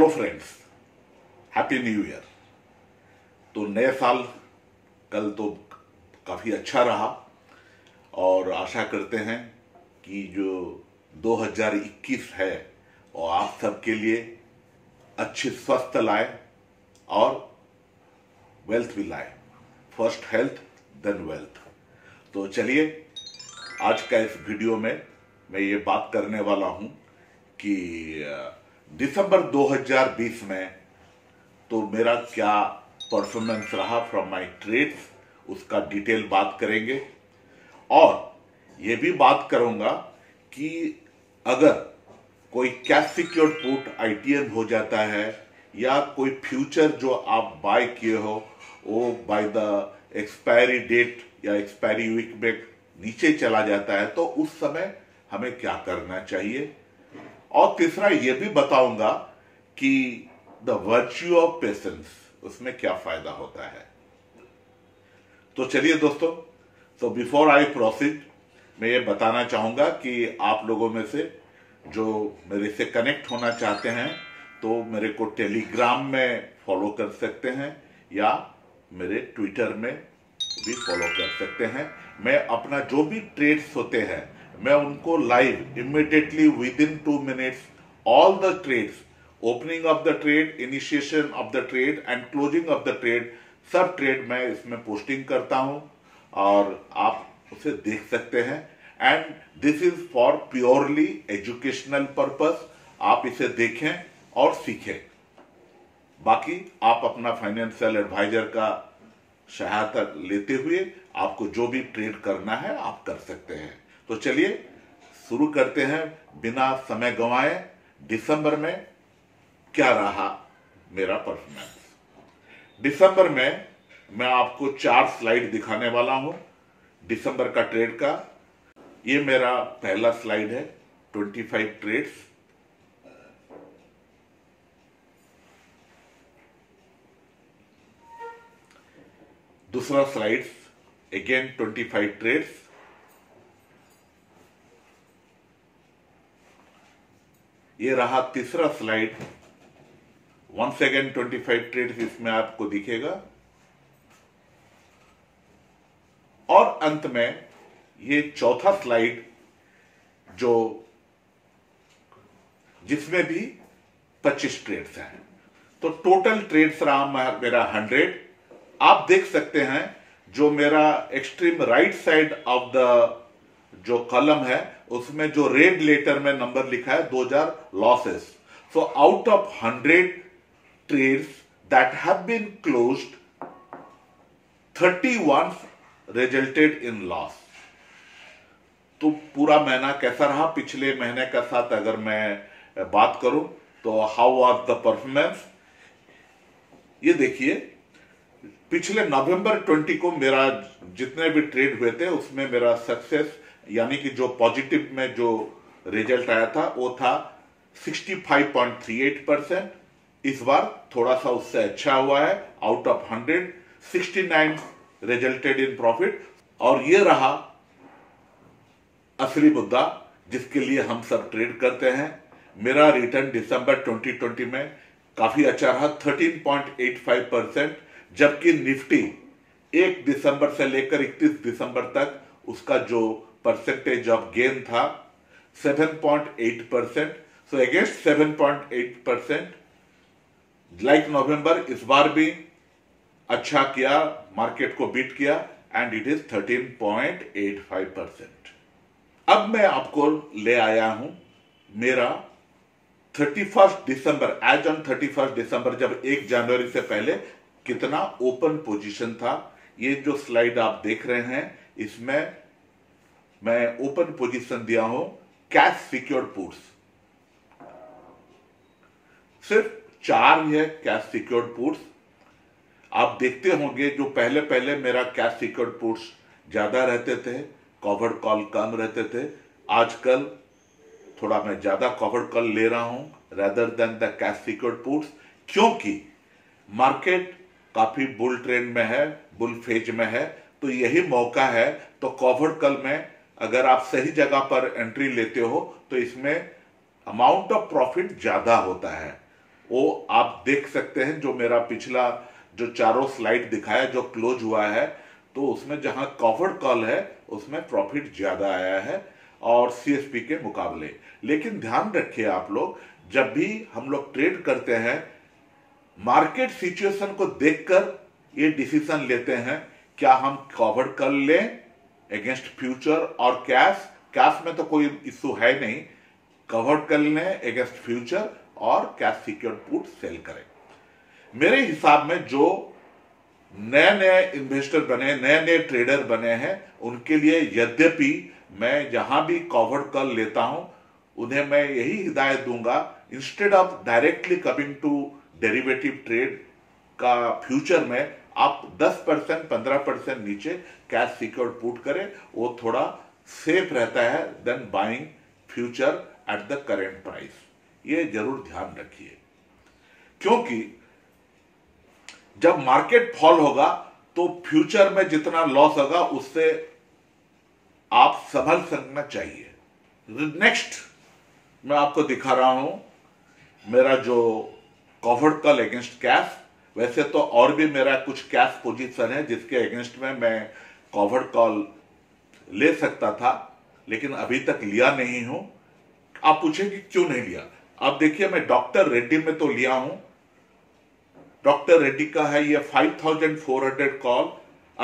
Hello friends, happy new year. तो नए साल कल तो काफ़ी अच्छा रहा और आशा करते हैं कि जो 2021 है वो आप सबके लिए अच्छे स्वस्थ लाए और वेल्थ भी लाए। First health then wealth. तो चलिए, आज का इस वीडियो में मैं ये बात करने वाला हूं कि दिसंबर 2020 में तो मेरा क्या परफॉर्मेंस रहा फ्रॉम माय ट्रेड्स, उसका डिटेल बात करेंगे। और ये भी बात करूंगा कि अगर कोई कैश सिक्योर्ड पुट आईटीएम हो जाता है या कोई फ्यूचर जो आप बाय किए हो वो बाय द एक्सपायरी डेट या एक्सपायरी वीक में नीचे चला जाता है तो उस समय हमें क्या करना चाहिए। और तीसरा ये भी बताऊंगा कि द वर्च्यू ऑफ पेशेंस, उसमें क्या फायदा होता है। तो चलिए दोस्तों, तो बिफोर आई प्रोसीड मैं ये बताना चाहूंगा कि आप लोगों में से जो मेरे से कनेक्ट होना चाहते हैं तो मेरे को टेलीग्राम में फॉलो कर सकते हैं या मेरे ट्विटर में भी फॉलो कर सकते हैं। मैं अपना जो भी ट्रेड्स होते हैं मैं उनको live immediately within 2 minutes all the trades, opening of the trade, initiation of the trade and closing of the trade, सब ट्रेड मैं इसमें पोस्टिंग करता हूं और आप उसे देख सकते हैं। And this is for purely educational purpose. आप इसे देखें और सीखें, बाकी आप अपना फाइनेंशियल एडवाइजर का सहायता लेते हुए आपको जो भी ट्रेड करना है आप कर सकते हैं। तो चलिए शुरू करते हैं बिना समय गंवाए। दिसंबर में क्या रहा मेरा परफॉर्मेंस। दिसंबर में मैं आपको 4 स्लाइड दिखाने वाला हूं दिसंबर का ट्रेड का। ये मेरा पहला स्लाइड है, 25 ट्रेड्स। दूसरा स्लाइड अगेन 25 ट्रेड्स। ये रहा तीसरा स्लाइड, 25 ट्रेड्स इसमें आपको दिखेगा। और अंत में ये चौथा स्लाइड जो जिसमें भी 25 ट्रेड्स हैं। तो टोटल ट्रेड्स रहा मेरा 100। आप देख सकते हैं जो मेरा extreme right side of the जो कॉलम है उसमें जो रेड लेटर में नंबर लिखा है 2000 losses. So out of 100 trades that have been closed, 31 resulted in loss. तो पूरा महीना कैसा रहा, पिछले महीने के साथ अगर मैं बात करूं तो हाउ वाज द परफॉर्मेंस। ये देखिए, पिछले नवंबर 20 को मेरा जितने भी ट्रेड हुए थे उसमें मेरा सक्सेस यानी कि जो पॉजिटिव में जो रिजल्ट आया था वो था 65.38%। इस बार थोड़ा सा उससे अच्छा हुआ है। Out of 100 69 resulted in profit. और ये रहा असली मुद्दा जिसके लिए हम सब ट्रेड करते हैं। मेरा रिटर्न दिसंबर 2020 में काफी अच्छा रहा, 13.85%, जबकि निफ्टी 1 दिसंबर से लेकर 31 दिसंबर तक उसका जो परसेंटेज ऑफ गेन था 7.8%। सो अगेंस्ट 7.8% लाइक नवंबर, इस बार भी अच्छा किया, मार्केट को बीट किया एंड इट इज 13.85%। अब मैं आपको ले आया हूं मेरा 31 दिसंबर, एज ऑन 31 दिसंबर, जब 1 जनवरी से पहले कितना ओपन पोजीशन था। ये जो स्लाइड आप देख रहे हैं इसमें मैं ओपन पोजीशन दिया हूं कैश सिक्योर्ड पुट्स। सिर्फ 4 है कैश सिक्योर्ड पुट्स। आप देखते होंगे जो पहले पहले मेरा कैश सिक्योर्ड पुट्स ज्यादा रहते थे, कवर्ड कॉल कम रहते थे। आजकल थोड़ा मैं ज्यादा कवर्ड कॉल ले रहा हूं rather than the cash secured puts, क्योंकि मार्केट काफी बुल ट्रेंड में है, बुल फेज में है। तो यही मौका है, तो कवर्ड कॉल में अगर आप सही जगह पर एंट्री लेते हो तो इसमें अमाउंट ऑफ प्रॉफिट ज्यादा होता है। वो आप देख सकते हैं। जो मेरा पिछला जो चारों स्लाइड दिखाया जो क्लोज हुआ है, तो उसमें जहां कवर्ड कॉल है उसमें प्रॉफिट ज्यादा आया है और सीएसपी के मुकाबले। लेकिन ध्यान रखिए आप लोग, जब भी हम लोग ट्रेड करते हैं मार्केट सिचुएशन को देखकर ये डिसीजन लेते हैं क्या हम कवर्ड कॉल लें अगेंस्ट फ्यूचर और कैश। कैश में तो कोई इश्यू है नहीं, कवर्ड कॉल लें अगेंस्ट फ्यूचर और कैश सिक्योर्ड पुट सेल करें। मेरे हिसाब में जो नए नए इन्वेस्टर बने, नए नए ट्रेडर बने हैं, उनके लिए यद्यपि मैं जहां भी कवर्ड कॉल लेता हूं उन्हें मैं यही हिदायत दूंगा, instead of directly coming to derivative trade का फ्यूचर में आप 10% 15% नीचे कैश सिक्योर्ड पुट करें, वो थोड़ा सेफ रहता है then buying future at the current price. ये जरूर ध्यान रखिए, क्योंकि जब मार्केट फॉल होगा तो फ्यूचर में जितना लॉस होगा उससे आप संभल सकना चाहिए। नेक्स्ट मैं आपको दिखा रहा हूं मेरा जो कवर्ड कॉल अगेंस्ट कैश। वैसे तो और भी मेरा कुछ कैश पोजीशन है जिसके अगेंस्ट में मैं कवर्ड कॉल ले सकता था, लेकिन अभी तक लिया नहीं हूं। आप पूछेंगे क्यों नहीं लिया। आप देखिए, मैं डॉक्टर रेड्डी में तो लिया हूं। डॉक्टर रेड्डी का है ये 5400 कॉल,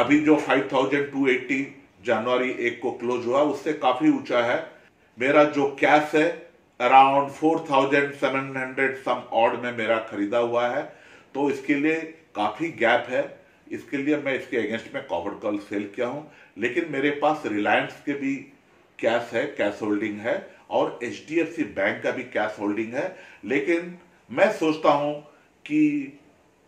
अभी जो 5280 जनवरी 1 को क्लोज हुआ उससे काफी ऊंचा है। मेरा जो कैश है अराउंड 4700 सम ऑड में मेरा खरीदा हुआ है, तो इसके लिए काफी गैप है। इसके लिए मैं इसके अगेंस्ट में कॉवर्ड कॉल सेल किया हूं। लेकिन मेरे पास रिलायंस के भी कैश है, कैश होल्डिंग है, और एचडीएफसी बैंक का भी कैश होल्डिंग है। लेकिन मैं सोचता हूं कि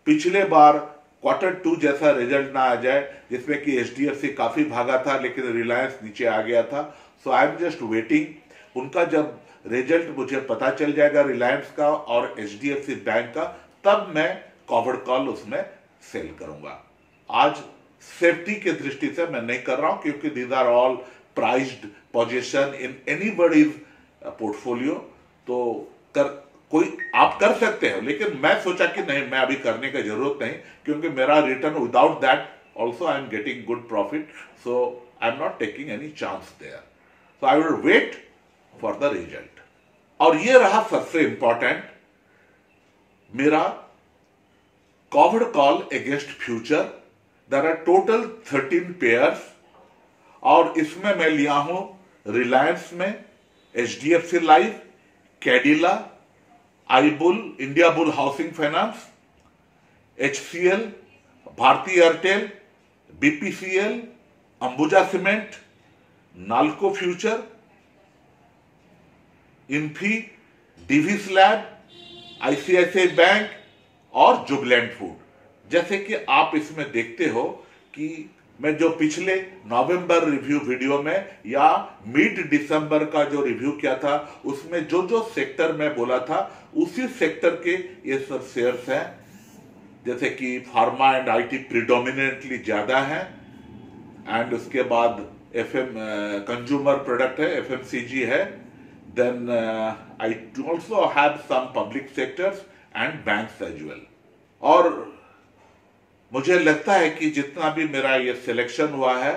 पिछले बार Q2 जैसा रिजल्ट ना आ जाए जिसमें कि एचडीएफसी काफी भागा था लेकिन रिलायंस नीचे आ गया था। So I am just waiting, उनका जब रिजल्ट मुझे पता चल जाएगा रिलायंस का और एचडीएफसी बैंक का, तब मैं कॉवर्ड कॉल उसमें सेल करूंगा। आज सेफ्टी के दृष्टि से मैं नहीं कर रहा हूं, क्योंकि these are all priced position in anybody's portfolio. तो कोई आप कर सकते हैं, लेकिन मैं सोचा कि नहीं, मैं अभी करने का जरूरत नहीं, क्योंकि मेरा return without that also I am getting good profit. So I am not taking any chance there, so I will wait for the result. और ये रहा सबसे इंपॉर्टेंट मेरा covered call against future. There are total 13 pairs और इसमें मैं लिया हूं रिलायंस में, HDFC Life, Cadila, आईबुल, India bull Housing Finance, HCL, Bharti Airtel, BPCL, Ambuja cement, Nalco future, Infy, Divi's lab, ICICI bank और जुबिलेंट फूड। जैसे कि आप इसमें देखते हो कि मैं जो पिछले नवंबर रिव्यू वीडियो में या मिड दिसंबर का जो रिव्यू किया था उसमें जो जो सेक्टर में बोला था उसी सेक्टर के ये सब शेयर्स हैं। जैसे कि फार्मा एंड आईटी प्रीडोमिनेंटली ज्यादा है, एंड उसके बाद एफएम कंज्यूमर प्रोडक्ट है, एफएमसीजी है, then I also have some public sectors and banks as well. और मुझे लगता है कि जितना भी मेरा ये सिलेक्शन हुआ है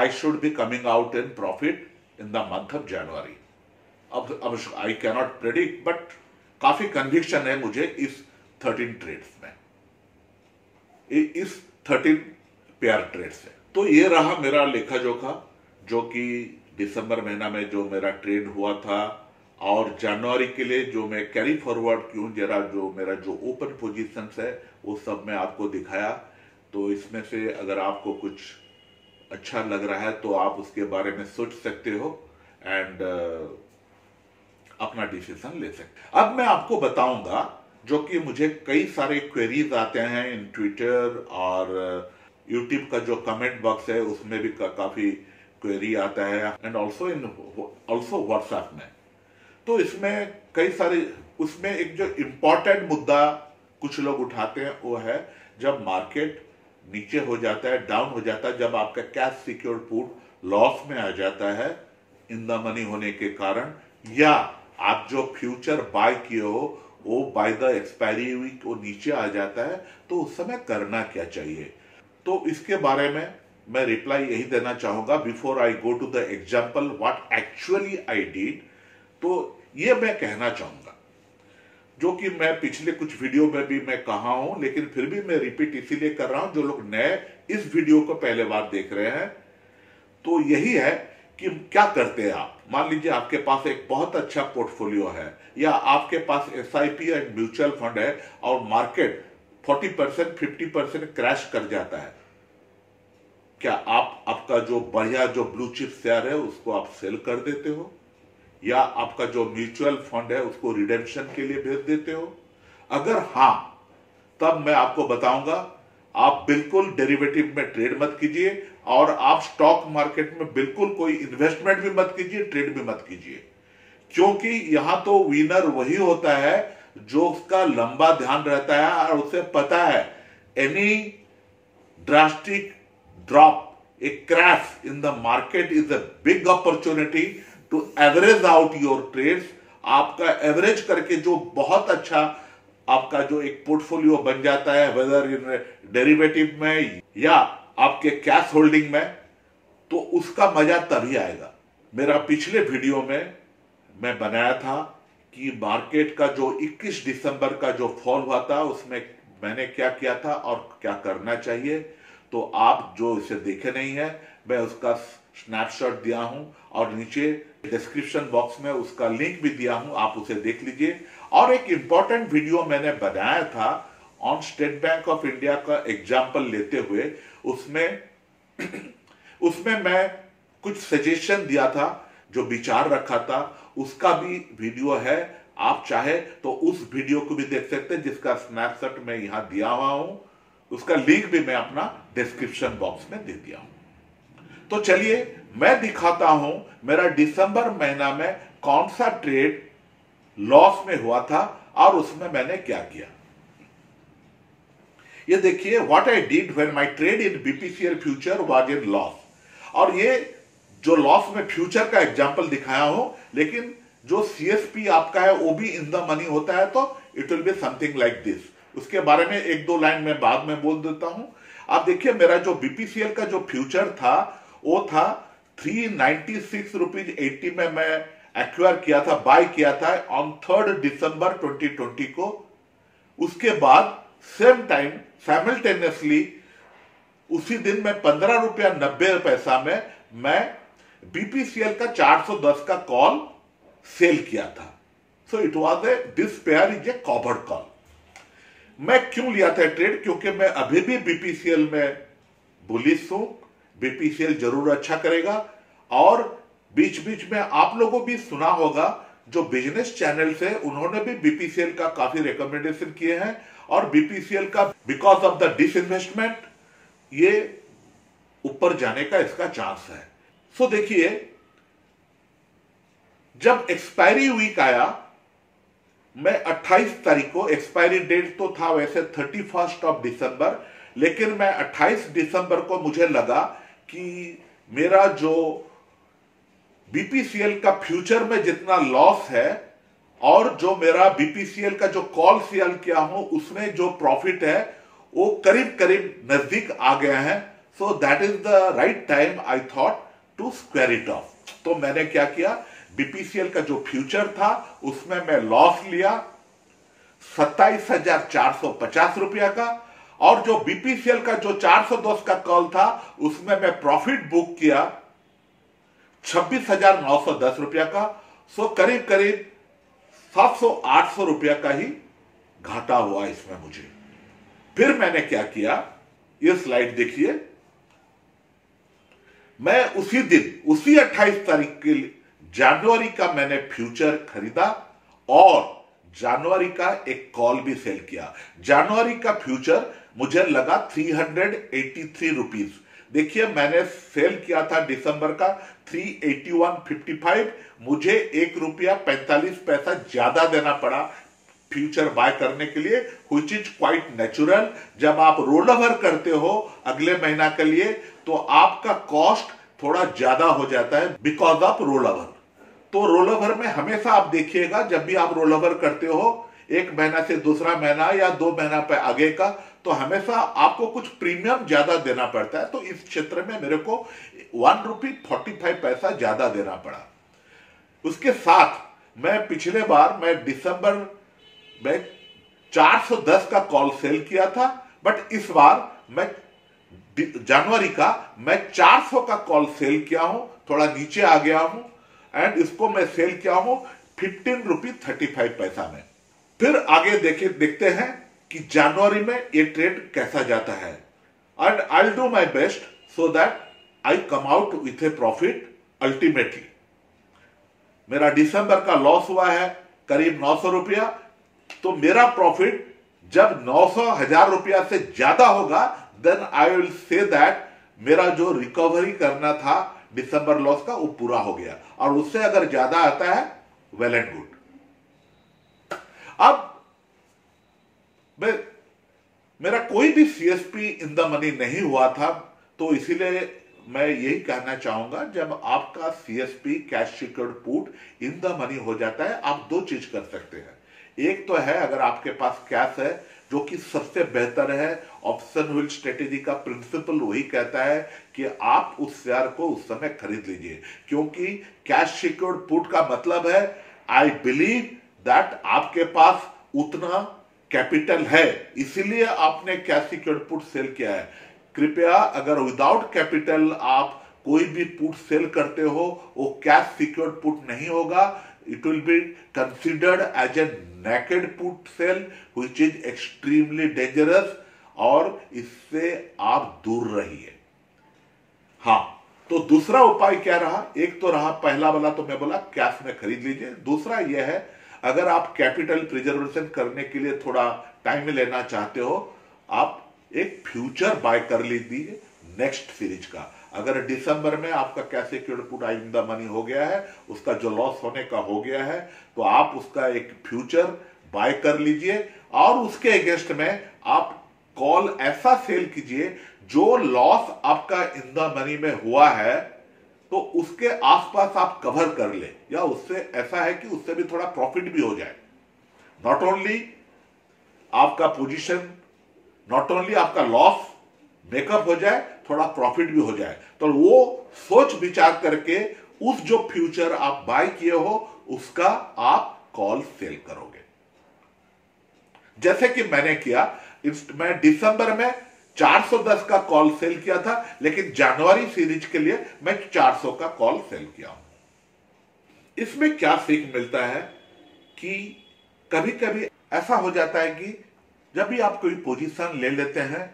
I should be coming out in profit in the month of January. अब आई कैनॉट प्रेडिक्ट, बट काफी कन्विक्शन है मुझे इस 13 ट्रेड्स में, इस 13 पेयर ट्रेड्स है। तो ये रहा मेरा लेखा जोखा जो कि दिसंबर महीना में जो मेरा ट्रेड हुआ था, और जनवरी के लिए जो मैं कैरी फॉरवर्ड क्यों जरा जो मेरा जो ओपन पोजीशंस है वो सब मैं आपको दिखाया। तो इसमें से अगर आपको कुछ अच्छा लग रहा है तो आप उसके बारे में सोच सकते हो एंड अपना डिसीजन ले सकते। अब मैं आपको बताऊंगा जो कि मुझे कई सारे क्वेरीज आते हैं इन ट्विटर और यूट्यूब का जो कमेंट बॉक्स है उसमें भी काफी क्वेरी आता है, एंड ऑल्सो व्हाट्सएप में। तो इसमें कई सारे उसमें एक जो इम्पोर्टेंट मुद्दा कुछ लोग उठाते हैं वो है जब मार्केट नीचे हो जाता है, डाउन हो जाता है, जब आपका कैश सिक्योर्ड पुट लॉस में आ जाता है इन द मनी होने के कारण, या आप जो फ्यूचर बाय किए हो वो बाय द एक्सपायरी वीक वो नीचे आ जाता है, तो उस समय करना क्या चाहिए, तो इसके बारे में मैं रिप्लाई यही देना चाहूँगा before I go to the example what actually I did. तो ये मैं कहना चाहूँगा जो कि मैं पिछले कुछ वीडियो में भी मैं कहा हूं, लेकिन फिर भी मैं रिपीट इसीलिए कर रहा हूं जो लोग नए इस वीडियो को पहले बार देख रहे हैं। तो यही है कि क्या करते हैं आप, मान लीजिए आपके पास एक बहुत अच्छा पोर्टफोलियो है या आपके पास एसआईपी या म्यूचुअल फंड है और मार्केट 40% 50% क्रैश कर जाता है, क्या आप आपका जो बढ़िया जो ब्लू चिप शेयर है उसको आप सेल कर देते हो या आपका जो म्यूचुअल फंड है उसको रिडेम्पशन के लिए भेज देते हो? अगर हाँ, तब मैं आपको बताऊंगा आप बिल्कुल डेरिवेटिव में ट्रेड मत कीजिए और आप स्टॉक मार्केट में बिल्कुल कोई इन्वेस्टमेंट भी मत कीजिए, ट्रेड भी मत कीजिए, क्योंकि यहां तो विनर वही होता है जो उसका लंबा ध्यान रहता है और उसे पता है any drastic drop a crash in the market is a big opportunity to average out your trades. आपका एवरेज करके जो बहुत अच्छा आपका जो एक पोर्टफोलियो बन जाता है वेदर इन डेरिवेटिव में या आपके कैश होल्डिंग में, तो उसका मजा तभी आएगा। मेरा पिछले वीडियो में मैं बनाया था कि मार्केट का जो 21 दिसंबर का जो फॉल हुआ था उसमें मैंने क्या किया था और क्या करना चाहिए, तो आप जो इसे देखे नहीं है मैं उसका स्नैपशॉट दिया हूं और नीचे डिस्क्रिप्शन बॉक्स में उसका लिंक भी दिया हूं, आप उसे देख लीजिए। और एक इंपॉर्टेंट वीडियो मैंने बनाया था on State Bank of India का एग्जाम्पल लेते हुए, उसमें मैं कुछ सजेशन दिया था जो विचार रखा था, उसका भी वीडियो है, आप चाहे तो उस वीडियो को भी देख सकते हैं जिसका स्नैपशॉट मैं यहां दिया हुआ हूं, उसका लिंक भी मैं अपना डिस्क्रिप्शन बॉक्स में दे दिया हूं। तो चलिए मैं दिखाता हूं मेरा दिसंबर महीना में कौन सा ट्रेड लॉस में हुआ था और उसमें मैंने क्या किया। ये देखिए what I did when my trade in BPCL future was in loss, और ये जो लॉस में फ्यूचर का एग्जांपल दिखाया हूं, लेकिन जो सीएसपी आपका है वो भी इन द मनी होता है, तो it will be something like this. उसके बारे में एक दो लाइन में बाद में बोल देता हूं। आप देखिए मेरा जो बीपीसीएल का जो फ्यूचर था वो था 396 रुपीज 80 में मैं एक्वायर किया था, बाय किया था ऑन 3rd दिसंबर 2020 को। उसके बाद सेम टाइम साइमल्टेनियसली उसी दिन में 15 रुपया 90 पैसा में मैं बीपीसीएल का 410 का कॉल सेल किया था। So it was a this pair is a copper call. मैं क्यों लिया था ट्रेड, क्योंकि मैं अभी भी बीपीसीएल में बुलिश हूं, बीपीसीएल जरूर अच्छा करेगा। और बीच बीच में आप लोगों भी सुना होगा जो बिजनेस चैनल से उन्होंने भी बीपीसीएल का काफी रिकमेंडेशन किए हैं, और बीपीसीएल का बिकॉज ऑफ द डिसइन्वेस्टमेंट ये ऊपर जाने का इसका चांस है। सो देखिए जब एक्सपायरी वीक आया, मैं 28 तारीख को, एक्सपायरी डेट तो था वैसे 31st ऑफ दिसंबर, लेकिन मैं 28 दिसंबर को मुझे लगा कि मेरा जो बीपीसीएल का फ्यूचर में जितना लॉस है और जो मेरा बीपीसीएल का जो कॉल सेल किया हूं उसमें जो प्रॉफिट है वो करीब करीब नजदीक आ गया है। So that is the right time I thought to square it off. तो मैंने क्या किया, बीपीसीएल का जो फ्यूचर था उसमें मैं लॉस लिया 27,450 रुपया का, और जो बीपीसीएल का जो 410 का कॉल था उसमें मैं प्रॉफिट बुक किया 26,910 रुपया का। सो करीब करीब 700-800 रुपया का ही घाटा हुआ इसमें मुझे। फिर मैंने क्या किया, ये स्लाइड देखिए, मैं उसी दिन उसी 28 तारीख के जनवरी का मैंने फ्यूचर खरीदा और जनवरी का एक कॉल भी सेल किया। जनवरी का फ्यूचर मुझे लगा 383 रुपीज, देखिए मैंने सेल किया था दिसंबर का 381.55, मुझे ₹1.45 ज्यादा देना पड़ा फ्यूचर बाय करने के लिए, व्हिच इज क्वाइट नेचुरल। जब आप रोल ओवर करते हो अगले महीना के लिए तो आपका कॉस्ट थोड़ा ज्यादा हो जाता है बिकॉज ऑफ रोल ओवर। तो रोल ओवर में हमेशा आप देखिएगा जब भी आप रोल ओवर करते हो एक महीना से दूसरा महीना या दो महीना पे आगे का, तो हमेशा आपको कुछ प्रीमियम ज्यादा देना पड़ता है। तो इस क्षेत्र में मेरे को 1 रुपी 45 पैसा ज्यादा देना पड़ा। उसके साथ मैं पिछले बार मैं दिसंबर में 410 का कॉल सेल किया था, बट इस बार मैं जनवरी का मैं 400 का कॉल सेल किया हूं, थोड़ा नीचे आ गया हूं, एंड इसको मैं सेल किया हूं 15 रुपी 35 पैसा में। फिर आगे देखते हैं कि जनवरी में ये ट्रेड कैसा जाता है, and I will do my best so that I come out with a profit. Ultimately मेरा दिसंबर का लॉस हुआ है करीब 900 रुपया, तो मेरा प्रॉफिट जब 900,000 रुपया से ज्यादा होगा then I will say that मेरा जो रिकवरी करना था दिसंबर लॉस का वो पूरा हो गया, और उससे अगर ज्यादा आता है वेल एंड गुड। अब मेरा कोई भी सीएसपी इन द मनी नहीं हुआ था, तो इसीलिए मैं यही कहना चाहूंगा, जब आपका CSP cash secured put in the money हो जाता है, आप दो चीज कर सकते हैं। एक तो है अगर आपके पास कैश है, जो कि सबसे बेहतर है, ऑप्शन व्हील स्ट्रेटेजी का प्रिंसिपल वही कहता है कि आप उस शेयर को उस समय खरीद लीजिए, क्योंकि कैश सिक्योर्ड पुट का मतलब है आई बिलीव दैट आपके पास उतना कैपिटल है, इसीलिए आपने कैश सिक्योर्ड पुट सेल किया है। कृपया अगर विदाउट कैपिटल आप कोई भी पुट सेल करते हो, वो कैश सिक्योर्ड पुट नहीं होगा, it will be considered as a naked put sell which is extremely dangerous, और इससे आप दूर रहिए। हाँ, तो दूसरा उपाय क्या रहा? एक तो रहा पहला वाला तो मैं बोला कैश में खरीद लीजिए, दूसरा यह है अगर आप कैपिटल प्रिजर्वेशन करने के लिए थोड़ा टाइम लेना चाहते हो, आप एक फ्यूचर बाय कर लीजिए नेक्स्ट सीरीज का। अगर दिसंबर में आपका cash secured put in the money हो गया है, उसका जो लॉस होने का हो गया है, तो आप उसका एक फ्यूचर बाय कर लीजिए, और उसके अगेंस्ट में आप कॉल ऐसा सेल कीजिए जो लॉस आपका इन द मनी में हुआ है तो उसके आसपास आप कवर कर ले, या उससे ऐसा है कि उससे भी थोड़ा प्रॉफिट भी हो जाए। नॉट ओनली आपका पोजीशन, नॉट ओनली आपका लॉस मेकअप हो जाए, थोड़ा प्रॉफिट भी हो जाए। तो वो सोच विचार करके उस जो फ्यूचर आप बाय किए हो उसका आप कॉल सेल करोगे, जैसे कि मैंने किया। मैं दिसंबर में 410 का कॉल सेल किया था, लेकिन जनवरी सीरीज के लिए मैं 400 का कॉल सेल किया हूं। इसमें क्या सीख मिलता है कि कभी कभी ऐसा हो जाता है कि जब भी आप कोई पोजीशन ले लेते हैं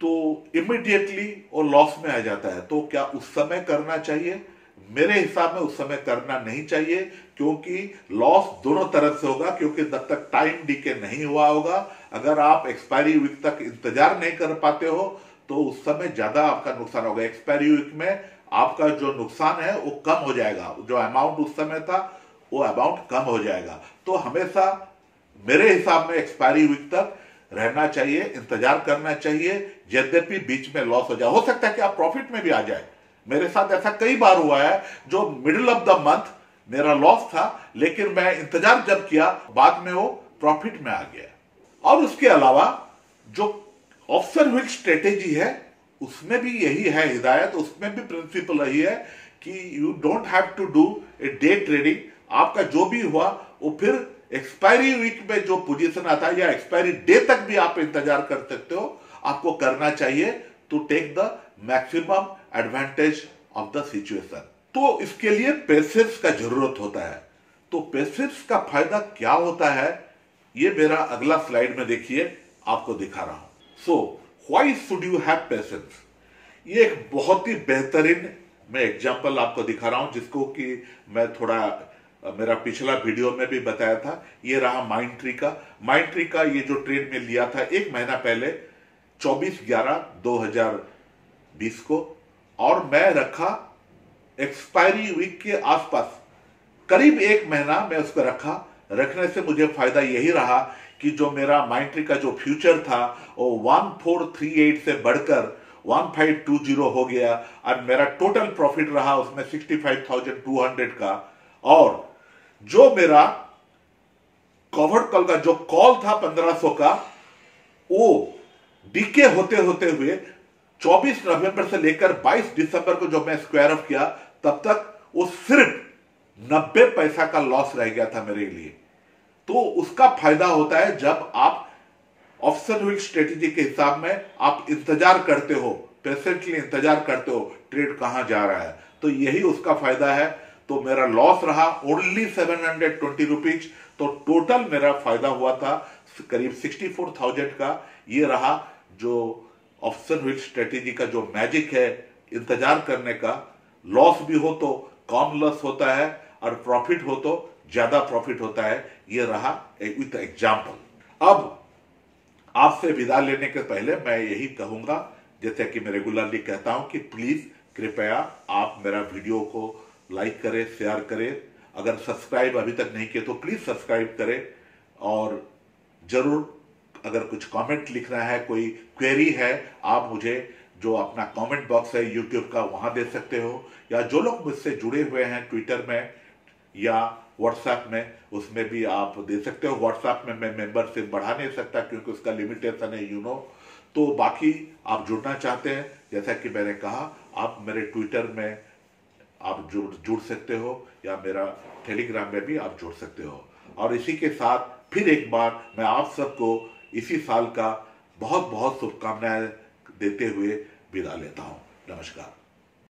तो इमीडिएटली वो लॉस में आ जाता है, तो क्या उस समय करना चाहिए? मेरे हिसाब में उस समय करना नहीं चाहिए, क्योंकि लॉस दोनों तरफ से होगा, क्योंकि तब तक टाइम डीके नहीं हुआ होगा। अगर आप एक्सपायरी वीक तक इंतजार नहीं कर पाते हो तो उस समय ज्यादा आपका नुकसान होगा। एक्सपायरी वीक में आपका जो नुकसान है वो कम हो जाएगा, जो अमाउंट उस समय था वो अमाउंट कम हो जाएगा। तो हमेशा मेरे हिसाब में एक्सपायरी वीक तक रहना चाहिए, इंतजार करना चाहिए, यद्यपि बीच में लॉस हो जाए। हो सकता है कि आप प्रॉफिट में भी आ जाए। मेरे साथ ऐसा कई बार हुआ है, जो मिडिल ऑफ द मंथ मेरा लॉस था, लेकिन मैं इंतजार जब किया बाद में वो प्रॉफिट में आ गया। और उसके अलावा जो ऑप्शन व्हील स्ट्रेटेजी है उसमें भी यही है हिदायत, उसमें भी प्रिंसिपल यही है कि you don't have to do a day trading. आपका जो भी हुआ वो फिर एक्सपायरी वीक में जो पोजीशन आता है या एक्सपायरी डे तक भी आप इंतजार कर सकते हो, आपको करना चाहिए to take the maximum advantage of the situation. तो इसके लिए पेशेंस का जरूरत होता है। तो पेशेंस का फायदा क्या होता है, ये मेरा अगला स्लाइड में देखिए, आपको दिखा रहा हूं। So why should you have patience, ये एक बहुत ही बेहतरीन मैं एग्जांपल आपको दिखा रहा हूं, जिसको कि मैं थोड़ा मेरा पिछला वीडियो में भी बताया था। ये रहा माइंडट्री का। माइंडट्री का ये जो ट्रेड में लिया था एक महीना पहले 24/11/2020 को, और मैं रखा एक्सपायरी वीक के आसपास करीब एक महीना मैं उसको रखा। रखने से मुझे फायदा यही रहा कि जो मेरा माइंडट्री का जो फ्यूचर था वो 1438 से बढ़कर 1520 हो गया, और मेरा टोटल प्रॉफिट रहा उसमें 65,200 का। और जो मेरा कवर्ड कॉल का जो कॉल था 1500 का वो डीके होते होते हुए 24 नवंबर से लेकर 22 दिसंबर को जो मैं स्क्वायर ऑफ किया तब तक वो सिर्फ 90 पैसा का लॉस रह गया था मेरे लिए। तो उसका फायदा होता है जब आप ऑप्शन व्हील स्ट्रेटेजी के हिसाब में आप इंतजार करते हो, पेशेंटली इंतजार करते हो ट्रेड कहां जा रहा है, तो यही उसका फायदा है। तो मेरा लॉस रहा ओनली 720 रुपीज, तो टोटल मेरा फायदा हुआ था करीब 64,000 का। ये रहा जो ऑप्शन व्हील स्ट्रेटेजी का जो मैजिक है इंतजार करने का, लॉस भी हो तो कम लॉस होता है और प्रॉफिट हो तो ज्यादा प्रॉफिट होता है। ये रहा विद एग्जाम्पल। अब आपसे विदा लेने के पहले मैं यही कहूंगा, जैसे कि मैं रेगुलरली कहता हूं कि प्लीज कृपया आप मेरा वीडियो को लाइक करें, शेयर करें, अगर सब्सक्राइब अभी तक नहीं किए तो प्लीज सब्सक्राइब करें, और जरूर अगर कुछ कमेंट लिखना है, कोई क्वेरी है, आप मुझे जो अपना कमेंट बॉक्स है यूट्यूब का वहां दे सकते हो, या जो लोग मुझसे जुड़े हुए हैं ट्विटर में या व्हाट्सएप में उसमें भी आप दे सकते हो। व्हाट्सएप में मैं मेंबरशिप बढ़ा नहीं सकता क्योंकि उसका लिमिटेशन है यू नो। तो बाकी आप जुड़ना चाहते हैं, जैसा कि मैंने कहा, आप मेरे ट्विटर में आप जुड़ सकते हो या मेरा टेलीग्राम में भी आप जुड़ सकते हो। और इसी के साथ फिर एक बार मैं आप सबको इसी साल का बहुत बहुत शुभकामनाएं देते हुए विदा लेता हूँ। नमस्कार।